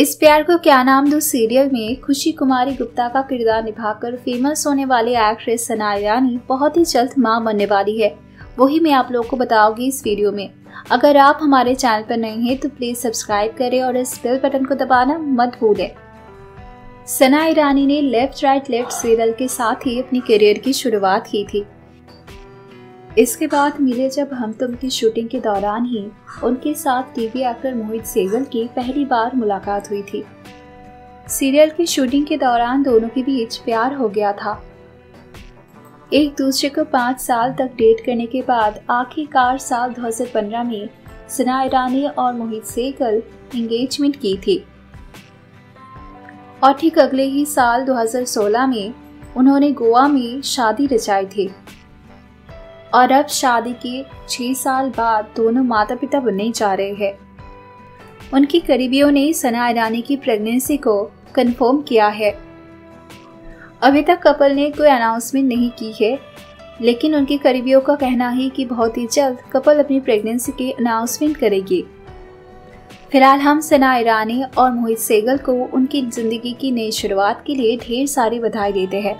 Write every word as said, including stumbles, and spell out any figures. इस प्यार को क्या नाम दो सीरियल में खुशी कुमारी गुप्ता का किरदार निभाकर फेमस होने वाली एक्ट्रेस सनाया ईरानी बहुत ही जल्द मां बनने वाली है। वही मैं आप लोगों को बताऊंगी इस वीडियो में। अगर आप हमारे चैनल पर नए हैं तो प्लीज सब्सक्राइब करें और इस बेल बटन को दबाना मत भूलें। सनाया ईरानी ने लेफ्ट राइट लेफ्ट सीरियल के साथ ही अपने करियर की शुरुआत की थी। इसके बाद मिले जब हमतुम की शूटिंग के दौरान ही उनके साथ टीवी एक्टर मोहित सहगल की पहली बार मुलाकात हुई थी। सीरियल की शूटिंग के दौरान दोनों के बीच प्यार हो गया था। एक दूसरे को पाँच साल तक डेट करने के बाद आखिरकार साल दो हज़ार पंद्रह में सनाया ईरानी और मोहित सहगल एंगेजमेंट की थी और ठीक अगले ही साल दो हज़ार सोलह में उन्होंने गोवा में शादी रचाई थी और अब शादी के छह साल बाद दोनों माता पिता बनने जा रहे हैं। उनके करीबियों ने सनाया ईरानी की प्रेगनेंसी को कंफर्म किया है। अभी तक कपल ने कोई अनाउंसमेंट नहीं की है, लेकिन उनके करीबियों का कहना है कि बहुत ही जल्द कपल अपनी प्रेगनेंसी की अनाउंसमेंट करेगी। फिलहाल हम सनाया ईरानी और मोहित सहगल को उनकी जिंदगी की नई शुरुआत के लिए ढेर सारी बधाई देते हैं।